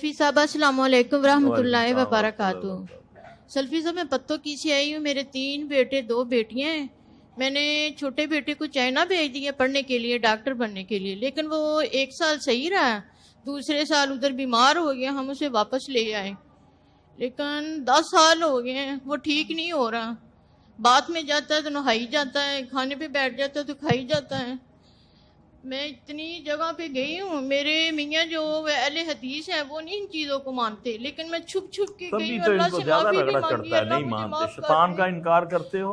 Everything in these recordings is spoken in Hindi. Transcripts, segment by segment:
सल्फी साहब अस्सलामुअलैकुम रहमतुल्लाहि व बरकातहू। सल्फी साहब मैं पत्तों की से आई हूँ, मेरे 3 बेटे 2 बेटियाँ हैं। मैंने छोटे बेटे को चाइना भेज दिया पढ़ने के लिए, डॉक्टर बनने के लिए, लेकिन वो 1 साल सही रहा, दूसरे साल उधर बीमार हो गया, हम उसे वापस ले आए, लेकिन 10 साल हो गए हैं वो ठीक नहीं हो रहा। बात में जाता है तो नहाई जाता है, खाने पे बैठ जाता है तो खाई जाता है। मैं इतनी जगह पे गई हूँ, मेरे मियाँ जो अहले हदीस हैं वो नहीं इन चीज़ों को मानते, लेकिन मैं छुप छुप के गई हूँ, अल्लाह से माफी भी मांगी, अल्लाह मुझे माफ कर। शैतान का इनकार करते हो,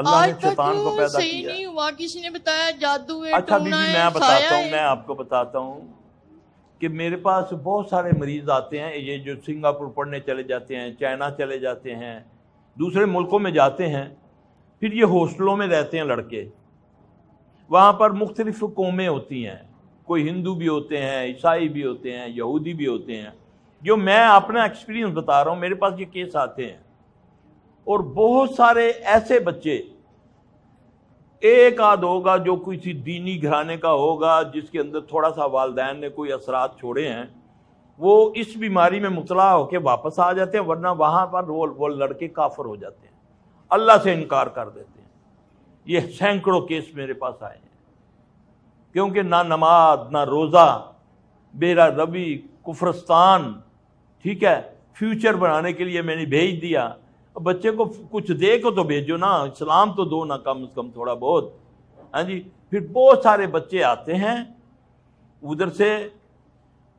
अल्लाह ने शैतान को पैदा किया। नहीं हुआ, किसी ने बताया जादू है। अच्छा बीबी मैं आपको बताता हूँ कि मेरे पास बहुत सारे मरीज आते हैं, ये जो सिंगापुर पढ़ने चले जाते हैं, चाइना चले जाते हैं, दूसरे मुल्कों में जाते हैं, फिर ये हॉस्टलों में रहते हैं लड़के। वहाँ पर मुख्तलिफ़ कौमें होती हैं, कोई हिंदू भी होते हैं, ईसाई भी होते हैं, यहूदी भी होते हैं। जो मैं अपना एक्सपीरियंस बता रहा हूँ, मेरे पास ये केस आते हैं, और बहुत सारे ऐसे बच्चे, एक आध होगा जो किसी दीनी घराने का होगा, जिसके अंदर थोड़ा सा वालदैन ने कोई असरात छोड़े हैं, वो इस बीमारी में मुबतला होकर वापस आ जाते हैं, वरना वहाँ पर वो लड़के काफिर हो जाते हैं, अल्लाह से इनकार कर देते हैं। ये सैकड़ों केस मेरे पास आए हैं, क्योंकि ना नमाज, ना रोज़ा, बेरा रबी, कुफरस्तान, ठीक है, फ्यूचर बनाने के लिए मैंने भेज दिया। बच्चे को कुछ दे को तो भेजो ना, इस्लाम तो दो ना कम से कम थोड़ा बहुत। हाँ जी, फिर बहुत सारे बच्चे आते हैं उधर से,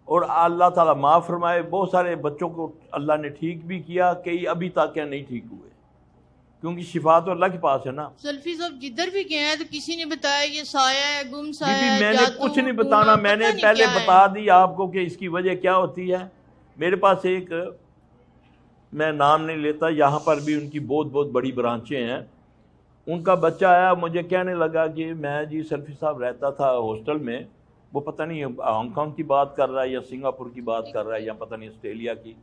और अल्लाह ताला माफ़ फरमाए, बहुत सारे बच्चों को अल्लाह ने ठीक भी किया, कई अभी तक क्या नहीं ठीक हुए, क्योंकि शिफा तो अल्लाह के पास है ना। सल्फी साहब जिधर भी गए हैं तो किसी ने बताया ये साया है, गुम साया है, मैंने कुछ नहीं बताना, मैंने पहले बता दी आपको कि इसकी वजह क्या होती है। मेरे पास एक, मैं नाम नहीं लेता, यहाँ पर भी उनकी बहुत बहुत बड़ी ब्रांचें हैं। उनका बच्चा आया, मुझे कहने लगा कि मैं जी सल्फी साहब रहता था हॉस्टल में, वो पता नहीं हॉन्ग कॉन्ग की बात कर रहा है या सिंगापुर की बात कर रहा है या पता नहीं ऑस्ट्रेलिया की।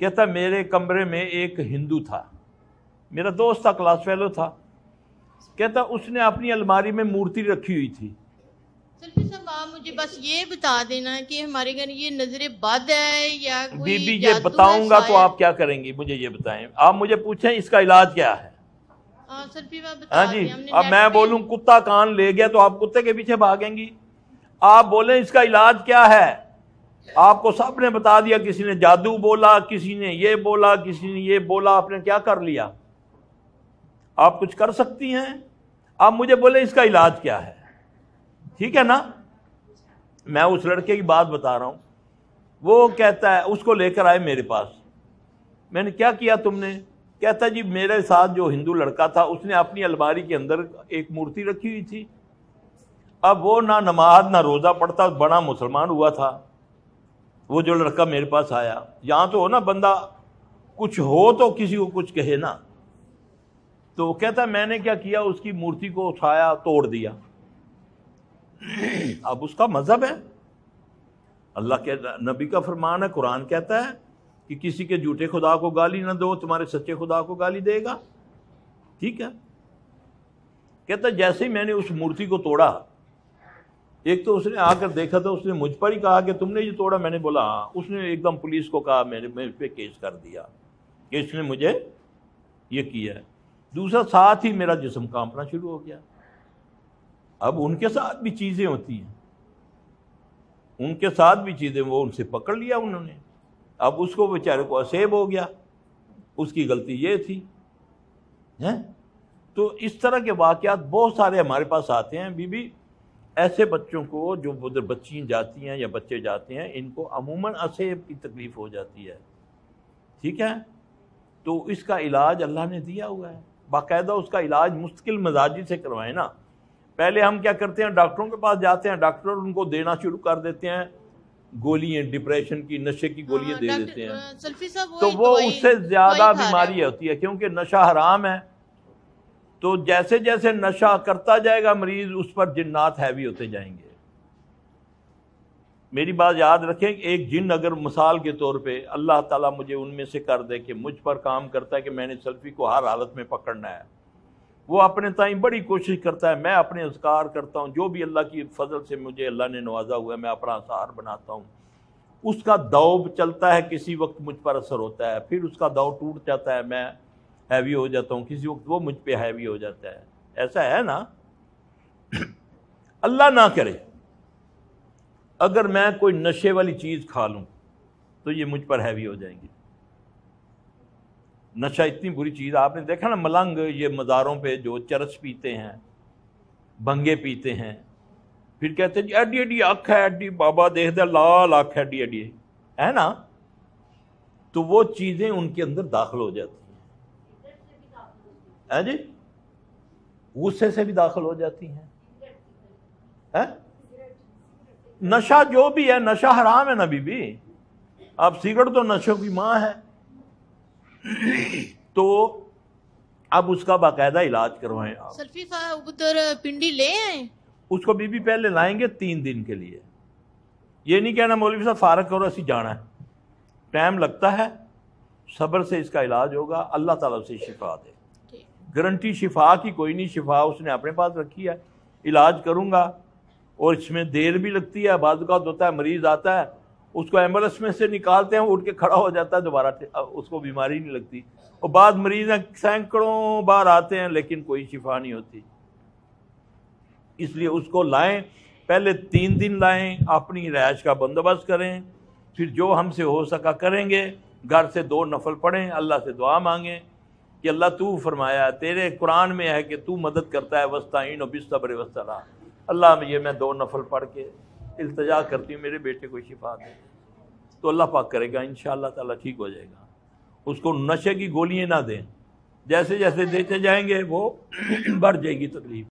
कहता मेरे कमरे में एक हिंदू था, मेरा दोस्त था, क्लास फेलो था। कहता उसने अपनी अलमारी में मूर्ति रखी हुई थी। सल्फी साहब आप मुझे बस ये बता देना कि हमारे घर ये नजर बद है या कोई बीबी ये बताऊंगा तो आप क्या करेंगी, मुझे ये बताएं। आप मुझे पूछें इसका इलाज क्या है। हाँ जी, अब मैं बोलूँ कुत्ता कान ले गया तो आप कुत्ते के पीछे भागेंगी, आप बोलें इसका इलाज क्या है। आपको सबने बता दिया, किसी ने जादू बोला, किसी ने ये बोला, किसी ने ये बोला, आपने क्या कर लिया, आप कुछ कर सकती हैं। आप मुझे बोले इसका इलाज क्या है, ठीक है ना। मैं उस लड़के की बात बता रहा हूँ, वो कहता है उसको लेकर आए मेरे पास, मैंने क्या किया तुमने। कहता जी मेरे साथ जो हिंदू लड़का था उसने अपनी अलमारी के अंदर एक मूर्ति रखी हुई थी। अब वो ना नमाज ना रोज़ा पढ़ता, बड़ा मुसलमान हुआ था वो जो लड़का मेरे पास आया। यहाँ तो हो ना बंदा, कुछ हो तो किसी को कुछ कहे ना। तो कहता मैंने क्या किया, उसकी मूर्ति को उठाया, तोड़ दिया। अब उसका मजहब है, अल्लाह के नबी का फरमान है, कुरान कहता है कि किसी के झूठे खुदा को गाली ना दो, तुम्हारे सच्चे खुदा को गाली देगा, ठीक है। कहता जैसे ही मैंने उस मूर्ति को तोड़ा, एक तो उसने आकर देखा था, उसने मुझ पर ही कहा कि तुमने ये तोड़ा, मैंने बोला हाँ। उसने एकदम पुलिस को कहा, मैंने उस पर केस कर दिया कि इसने मुझे ये किया है। दूसरा, साथ ही मेरा जिस्म कांपना शुरू हो गया। अब उनके साथ भी चीज़ें होती हैं, उनके साथ भी चीज़ें, वो उनसे पकड़ लिया उन्होंने। अब उसको बेचारे को असेब हो गया, उसकी गलती ये थी, हैं। तो इस तरह के वाक़यात बहुत सारे हमारे पास आते हैं बीबी। ऐसे बच्चों को जो उधर बच्चियाँ जाती हैं या बच्चे जाते हैं, इनको अमूमन असेब की तकलीफ़ हो जाती है, ठीक है। तो इसका इलाज अल्लाह ने दिया हुआ है, बाकायदा उसका इलाज मुस्तकिल मजाजी से करवाएं ना। पहले हम क्या करते हैं, डॉक्टरों के पास जाते हैं, डॉक्टर उनको देना शुरू कर देते हैं गोलियाँ, डिप्रेशन की, नशे की गोलियाँ दे देते हैं, तो वो उससे ज़्यादा बीमारी होती है, क्योंकि नशा हराम है। तो जैसे जैसे नशा करता जाएगा मरीज, उस पर जिन्नात हैवी होते जाएंगे। मेरी बात याद रखें, एक जिन अगर मिसाल के तौर पे अल्लाह ताला मुझे उनमें से कर दे कि मुझ पर काम करता है कि मैंने सल्फी को हर हालत में पकड़ना है, वो अपने ताई बड़ी कोशिश करता है। मैं अपने अज़कार करता हूँ, जो भी अल्लाह की फजल से मुझे अल्लाह ने नवाजा हुआ है, मैं अपना आसार बनाता हूँ, उसका दाव चलता है, किसी वक्त मुझ पर असर होता है, फिर उसका दाव टूट जाता है, मैं हैवी हो जाता हूँ, किसी वक्त वो मुझ पे हैवी हो जाता है। ऐसा है ना। अल्लाह ना करे अगर मैं कोई नशे वाली चीज़ खा लूँ तो ये मुझ पर हैवी हो जाएंगी। नशा इतनी बुरी चीज़, आपने देखा ना मलंग, ये मज़ारों पे जो चरस पीते हैं, भंगे पीते हैं, फिर कहते हैं जी एडी एडी अख है, एडी बाबा देख दे लाल अख एडी एडी है ना, तो वो चीज़ें उनके अंदर दाखिल हो जाती हैं। है जी, गुस्से से भी दाखिल हो जाती हैं। है नशा जो भी है, नशा हराम है ना बीबी, अब सिगरेट तो नशों की माँ है, तो अब उसका बाकायदा इलाज करवाएं आप। सल्फी साहब उधर पिंडी ले आए उसको बीबी, पहले लाएंगे 3 दिन के लिए। ये नहीं कहना मौलवी साहब फारग करो असी जाना है, टाइम लगता है, सब्र से इसका इलाज होगा, अल्लाह ताला उसे शिफा दे। गारंटी शिफा की कोई नहीं, शिफा उसने अपने पास रखी है। इलाज करूँगा और इसमें देर भी लगती है, बाज़ात होता है मरीज़ आता है उसको एम्बुलेंस में से निकालते हैं, उठ के खड़ा हो जाता है दोबारा, उसको बीमारी नहीं लगती। और बाद मरीज़ सैकड़ों बार आते हैं लेकिन कोई शिफा नहीं होती। इसलिए उसको लाएं, पहले 3 दिन लाएं, अपनी रिहाइश का बंदोबस्त करें, फिर जो हमसे हो सका करेंगे। घर से 2 नफल पढ़ें, अल्लाह से दुआ मांगें कि अल्लाह तू फरमाया, तेरे कुरान में है कि तू मदद करता है, वस्ताइन और बिस्तर वस्तरा, अल्लाह ये मैं 2 नफल पढ़ के इल्तिजा करती हूँ मेरे बेटे को शिफा दे, तो अल्लाह पाक करेगा इंशाअल्लाह ताला, ठीक हो जाएगा। उसको नशे की गोलियाँ ना दें, जैसे जैसे देते जाएंगे वो बढ़ जाएगी तकलीफ।